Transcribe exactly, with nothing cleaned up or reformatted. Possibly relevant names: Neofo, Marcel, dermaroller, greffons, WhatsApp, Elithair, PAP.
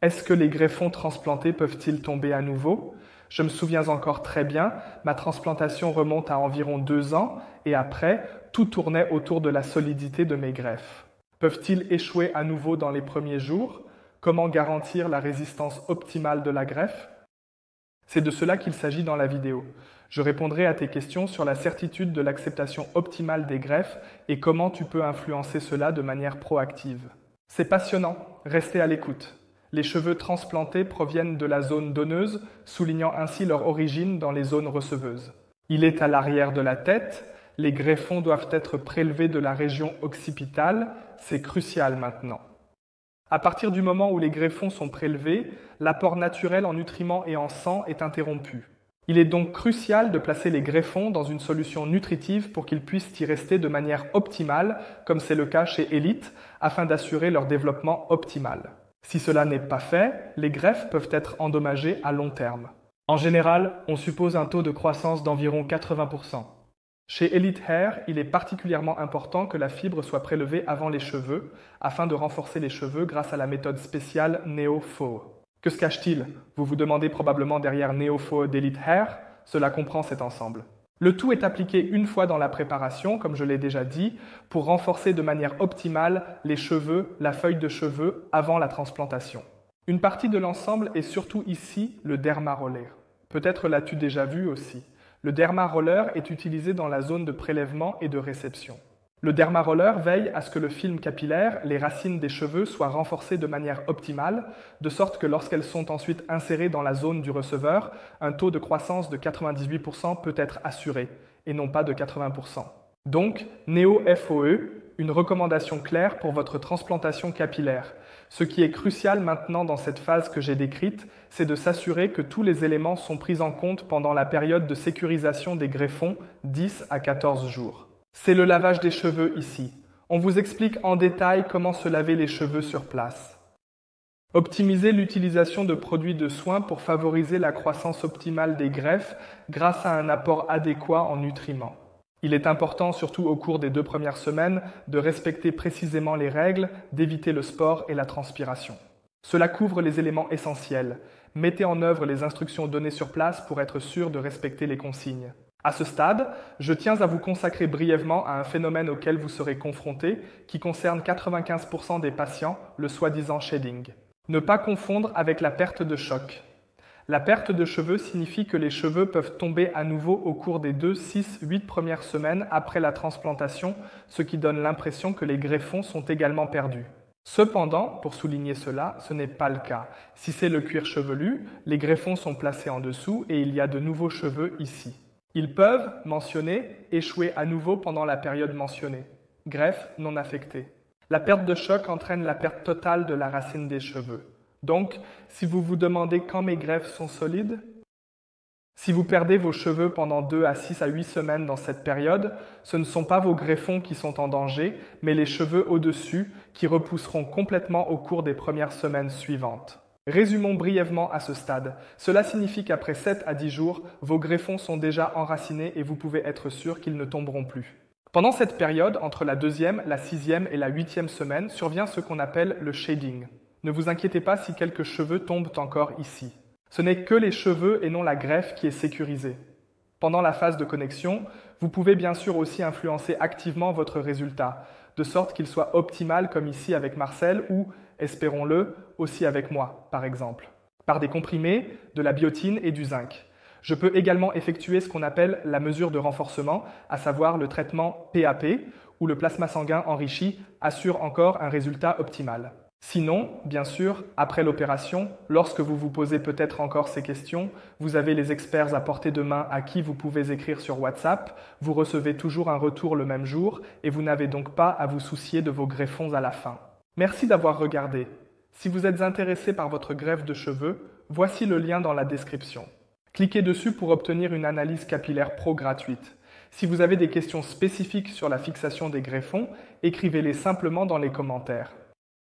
Est-ce que les greffons transplantés peuvent-ils tomber à nouveau? Je me souviens encore très bien, ma transplantation remonte à environ deux ans et après, tout tournait autour de la solidité de mes greffes. Peuvent-ils échouer à nouveau dans les premiers jours? Comment garantir la résistance optimale de la greffe? C'est de cela qu'il s'agit dans la vidéo. Je répondrai à tes questions sur la certitude de l'acceptation optimale des greffes et comment tu peux influencer cela de manière proactive. C'est passionnant, restez à l'écoute. Les cheveux transplantés proviennent de la zone donneuse, soulignant ainsi leur origine dans les zones receveuses. Il est à l'arrière de la tête, les greffons doivent être prélevés de la région occipitale, c'est crucial maintenant. À partir du moment où les greffons sont prélevés, l'apport naturel en nutriments et en sang est interrompu. Il est donc crucial de placer les greffons dans une solution nutritive pour qu'ils puissent y rester de manière optimale, comme c'est le cas chez Elite, afin d'assurer leur développement optimal. Si cela n'est pas fait, les greffes peuvent être endommagées à long terme. En général, on suppose un taux de croissance d'environ quatre-vingts pour cent. Chez Elithair, il est particulièrement important que la fibre soit prélevée avant les cheveux, afin de renforcer les cheveux grâce à la méthode spéciale Neofo. Que se cache-t-il? Vous vous demandez probablement derrière Neofo d'Elithair. Cela comprend cet ensemble. Le tout est appliqué une fois dans la préparation, comme je l'ai déjà dit, pour renforcer de manière optimale les cheveux, la feuille de cheveux, avant la transplantation. Une partie de l'ensemble est surtout ici le dermaroller. Peut-être l'as-tu déjà vu aussi. Le dermaroller est utilisé dans la zone de prélèvement et de réception. Le dermaroller veille à ce que le film capillaire, les racines des cheveux, soient renforcées de manière optimale, de sorte que lorsqu'elles sont ensuite insérées dans la zone du receveur, un taux de croissance de quatre-vingt-dix-huit pour cent peut être assuré, et non pas de quatre-vingts pour cent. Donc, Neofo, une recommandation claire pour votre transplantation capillaire. Ce qui est crucial maintenant dans cette phase que j'ai décrite, c'est de s'assurer que tous les éléments sont pris en compte pendant la période de sécurisation des greffons, dix à quatorze jours. C'est le lavage des cheveux ici. On vous explique en détail comment se laver les cheveux sur place. Optimisez l'utilisation de produits de soins pour favoriser la croissance optimale des greffes grâce à un apport adéquat en nutriments. Il est important, surtout au cours des deux premières semaines, de respecter précisément les règles, d'éviter le sport et la transpiration. Cela couvre les éléments essentiels. Mettez en œuvre les instructions données sur place pour être sûr de respecter les consignes. À ce stade, je tiens à vous consacrer brièvement à un phénomène auquel vous serez confronté, qui concerne quatre-vingt-quinze pour cent des patients, le soi-disant shedding. Ne pas confondre avec la perte de choc. La perte de cheveux signifie que les cheveux peuvent tomber à nouveau au cours des deux, six, huit premières semaines après la transplantation, ce qui donne l'impression que les greffons sont également perdus. Cependant, pour souligner cela, ce n'est pas le cas. Si c'est le cuir chevelu, les greffons sont placés en dessous et il y a de nouveaux cheveux ici. Ils peuvent, mentionné, échouer à nouveau pendant la période mentionnée. Greffe non affectée. La perte de choc entraîne la perte totale de la racine des cheveux. Donc, si vous vous demandez quand mes greffes sont solides, si vous perdez vos cheveux pendant deux à six à huit semaines dans cette période, ce ne sont pas vos greffons qui sont en danger, mais les cheveux au-dessus qui repousseront complètement au cours des premières semaines suivantes. Résumons brièvement à ce stade. Cela signifie qu'après sept à dix jours, vos greffons sont déjà enracinés et vous pouvez être sûr qu'ils ne tomberont plus. Pendant cette période, entre la deuxième, la sixième et la huitième semaine, survient ce qu'on appelle le shedding. Ne vous inquiétez pas si quelques cheveux tombent encore ici. Ce n'est que les cheveux et non la greffe qui est sécurisée. Pendant la phase de connexion, vous pouvez bien sûr aussi influencer activement votre résultat, de sorte qu'il soit optimal comme ici avec Marcel ou, espérons-le, aussi avec moi, par exemple, par des comprimés, de la biotine et du zinc. Je peux également effectuer ce qu'on appelle la mesure de renforcement, à savoir le traitement P A P, où le plasma sanguin enrichi assure encore un résultat optimal. Sinon, bien sûr, après l'opération, lorsque vous vous posez peut-être encore ces questions, vous avez les experts à portée de main à qui vous pouvez écrire sur WhatsApp, vous recevez toujours un retour le même jour et vous n'avez donc pas à vous soucier de vos greffons à la fin. Merci d'avoir regardé. Si vous êtes intéressé par votre greffe de cheveux, voici le lien dans la description. Cliquez dessus pour obtenir une analyse capillaire pro gratuite. Si vous avez des questions spécifiques sur la fixation des greffons, écrivez-les simplement dans les commentaires.